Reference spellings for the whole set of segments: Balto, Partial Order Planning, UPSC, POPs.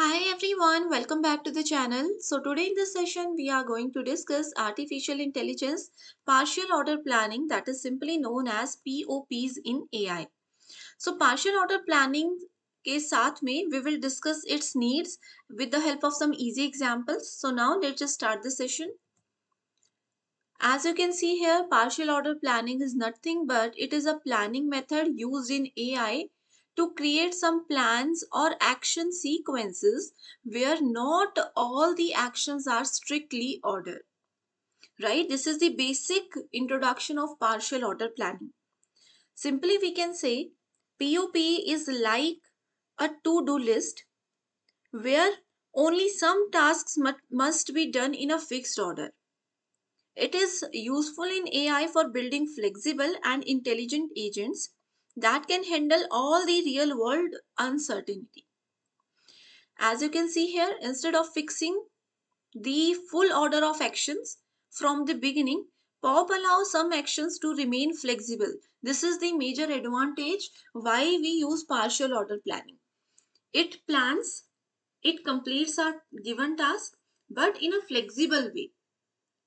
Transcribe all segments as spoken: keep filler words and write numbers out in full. Hi everyone, welcome back to the channel. So today in this session we are going to discuss artificial intelligence partial order planning, that is simply known as P O Ps in A I. So partial order planning के साथ में we will discuss its needs with the help of some easy examples. So now let's just start the session. As you can see here, partial order planning is nothing but it is a planning method used in A I to create some plans or action sequences where not all the actions are strictly ordered, right? This is the basic introduction of partial order planning. Simply we can say P O P is like a to-do list where only some tasks must be done in a fixed order. It is useful in A I for building flexible and intelligent agents that can handle all the real world uncertainty. As you can see here, instead of fixing the full order of actions from the beginning, P O P allows some actions to remain flexible. This is the major advantage why we use partial order planning. It plans, it completes a given task, but in a flexible way.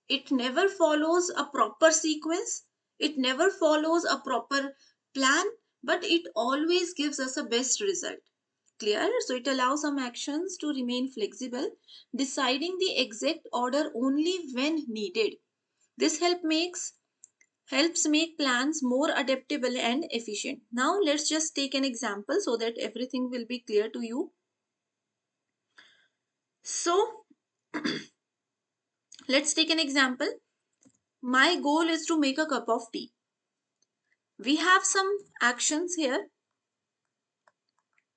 It never follows a proper sequence. It never follows a proper plan, but it always gives us a best result. Clear? So it allows some actions to remain flexible, deciding the exact order only when needed. This help makes helps make plans more adaptable and efficient. Now let's just take an example so that everything will be clear to you. So let's take an example. My goal is to make a cup of tea. We have some actions here.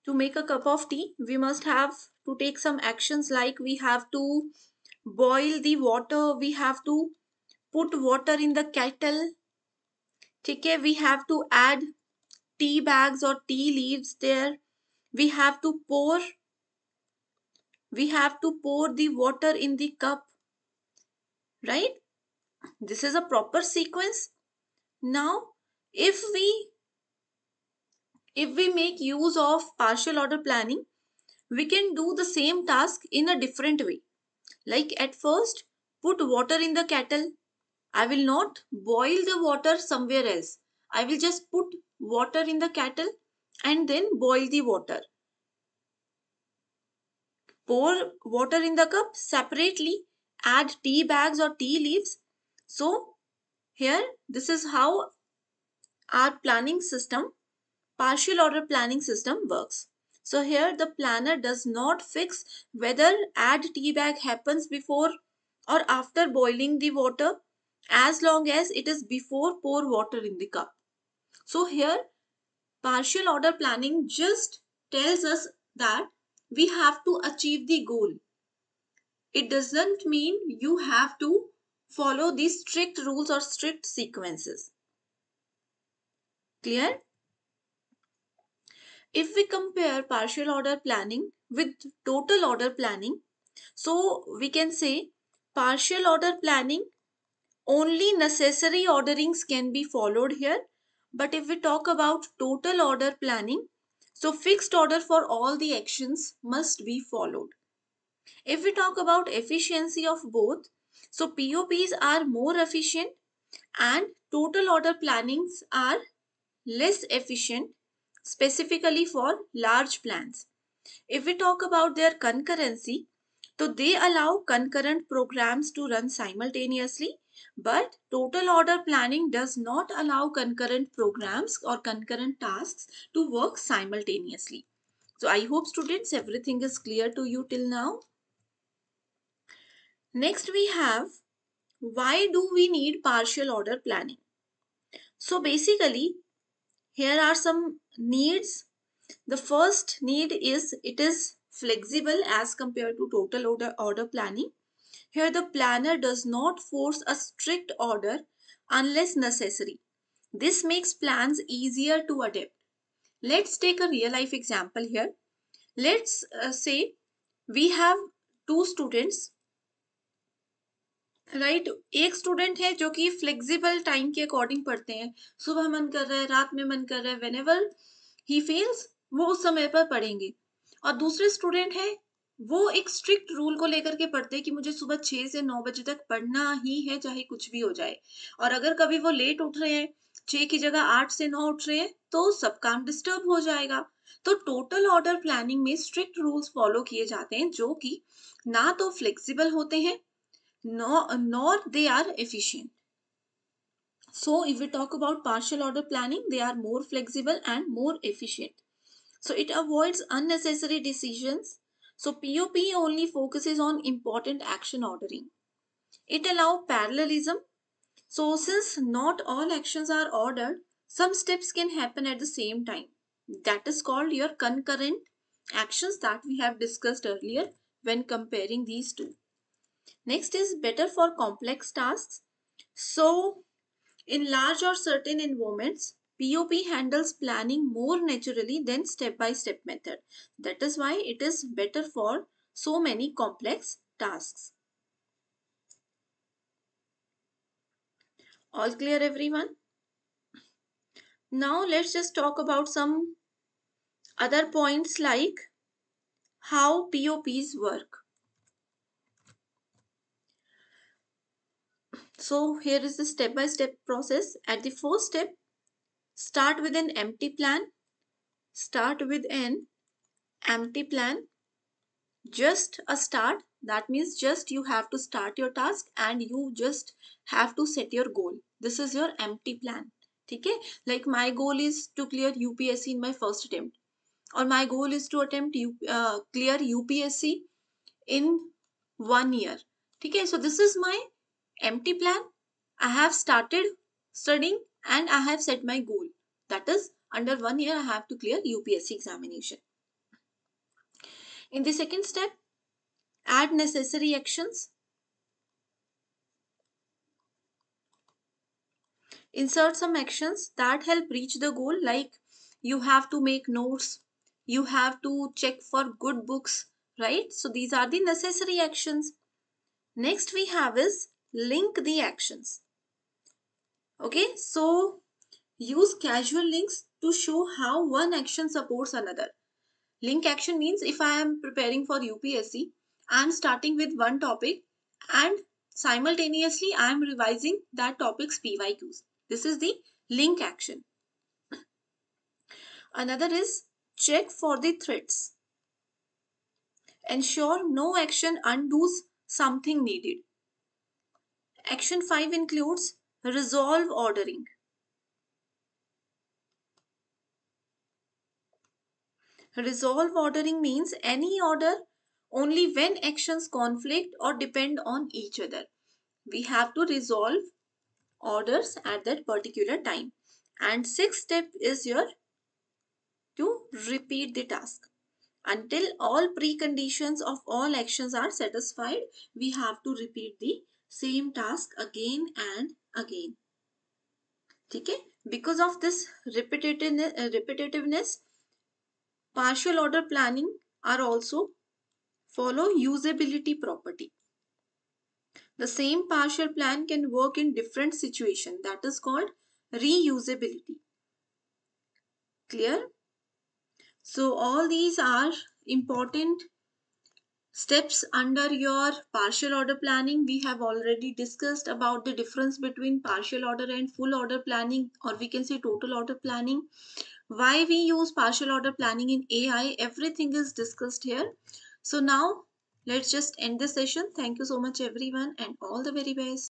To make a cup of tea, we must have to take some actions like we have to boil the water, we have to put water in the kettle, okay? We have to add tea bags or tea leaves there. We have to pour, we have to pour the water in the cup, right? This is a proper sequence. Now, If we, if we make use of partial order planning, we can do the same task in a different way. Like at first, put water in the kettle. I will not boil the water somewhere else. I will just put water in the kettle and then boil the water. Pour water in the cup separately, add tea bags or tea leaves. So here, this is how our planning system, partial order planning system works. So here the planner does not fix whether add tea bag happens before or after boiling the water, as long as it is before pour water in the cup. So here partial order planning just tells us that we have to achieve the goal. It doesn't mean you have to follow these strict rules or strict sequences. Clear? If we compare partial order planning with total order planning, so we can say partial order planning, only necessary orderings can be followed here. But if we talk about total order planning, so fixed order for all the actions must be followed. If we talk about efficiency of both, so P O Ps are more efficient and total order plannings are less efficient, specifically for large plans. If we talk about their concurrency, so they allow concurrent programs to run simultaneously, but total order planning does not allow concurrent programs or concurrent tasks to work simultaneously. So I hope students everything is clear to you till now. Next we have, why do we need partial order planning? So basically, here are some needs. The first need is it is flexible as compared to total order, order planning. Here the planner does not force a strict order unless necessary. This makes plans easier to adapt. Let's take a real life example here. Let's uh, say we have two students, right right? एक student है जो कि flexible time के according पढ़ते हैं, सुबह मन कर रहा है, रात में मन कर रहा है, व्हेनेवर ही फील्स वो उस समय पर पढ़ेंगे, और दूसरे स्टूडेंट है वो एक स्ट्रिक्ट रूल को लेकर के पढ़ते हैं कि मुझे सुबह छह से नौ बजे तक पढ़ना ही है, चाहे कुछ भी हो जाए। और अगर कभी वो लेट उठ रहे हैं, छह की जगह आठ से नौ उठ रहे हैं, तो सब काम डिस्टर्ब हो जाएगा। तो टोटल ऑर्डर प्लानिंग में स्ट्रिक्ट रूल्स फॉलो किए जाते हैं जो कि ना तो फ्लेक्सिबल होते हैं nor they are efficient. So if we talk about partial order planning, they are more flexible and more efficient. So it avoids unnecessary decisions. So P O P only focuses on important action ordering. It allows parallelism. So since not all actions are ordered, some steps can happen at the same time. That is called your concurrent actions that we have discussed earlier when comparing these two. Next is better for complex tasks. So in large or certain environments, P O P handles planning more naturally than step-by-step method. That is why it is better for so many complex tasks. All clear, everyone? Now let's just talk about some other points like how P O Ps work. So here is the step-by-step process. At the first step, start with an empty plan. Start with an empty plan. Just a start. That means just you have to start your task and you just have to set your goal. This is your empty plan. Okay? Like my goal is to clear U P S C in my first attempt. Or my goal is to attempt U, uh, clear U P S C in one year. Okay? So this is my empty plan. I have started studying and I have set my goal. That is, under one year I have to clear U P S C examination. In the second step, add necessary actions. Insert some actions that help reach the goal, like you have to make notes, you have to check for good books, right? So these are the necessary actions. Next we have is link the actions. Okay, so use causal links to show how one action supports another. Link action means if I am preparing for U P S C, I am starting with one topic and simultaneously I am revising that topic's P Y Qs. This is the link action. Another is check for the threats. Ensure no action undoes something needed. Action five includes resolve ordering. Resolve ordering means any order only when actions conflict or depend on each other. We have to resolve orders at that particular time. And sixth step is your to repeat the task. Until all preconditions of all actions are satisfied, we have to repeat the same task again and again. Okay? Because of this repetitiveness, repetitiveness, partial order planning are also follow usability property. The same partial plan can work in different situations. That is called reusability. Clear? So all these are important steps under your partial order planning. We have already discussed about the difference between partial order and full order planning, or we can say total order planning. Why we use partial order planning in A I, everything is discussed here. So now let's just end the session. Thank you so much everyone and all the very best.